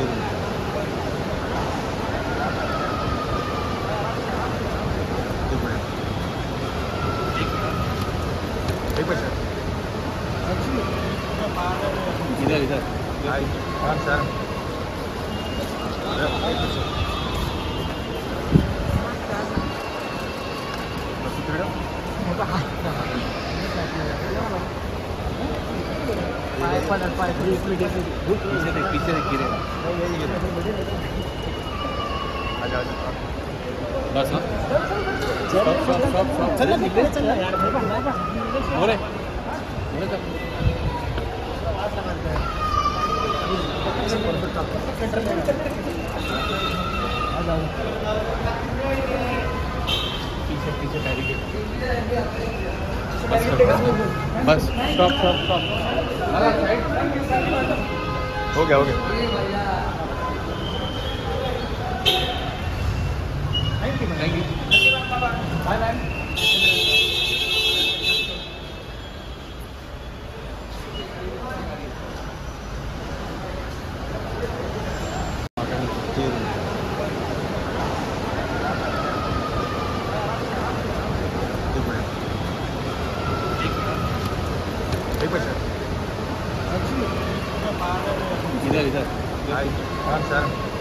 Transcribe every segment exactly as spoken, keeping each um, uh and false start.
turno. बस ना सब सब सब सब चलो निकले चल यार भाई भाई भाई बोले बोले तो आवाज लगा दे आ जाओ पीछे पीछे डायरी के बस स्टॉप स्टॉप स्टॉप हो गया हो गया Thank you. Bye bye. Idhar idhar. Hi. Hi sir. Hi.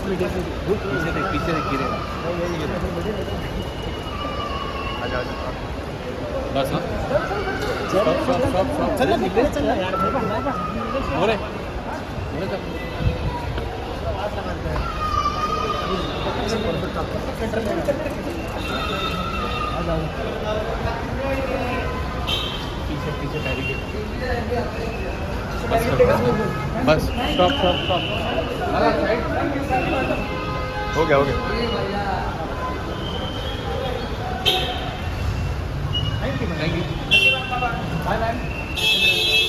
पीछे देख पीछे देख गिरे आ जाओ बस ना सब सब सब सब चलो निकले चल यार भाई भाई भाई बोले बोले तो आवाज लगा दे आ जाओ पीछे पीछे डायरी के बस स्टॉप स्टॉप स्टॉप हो गया हो गया thank you thank you bye bye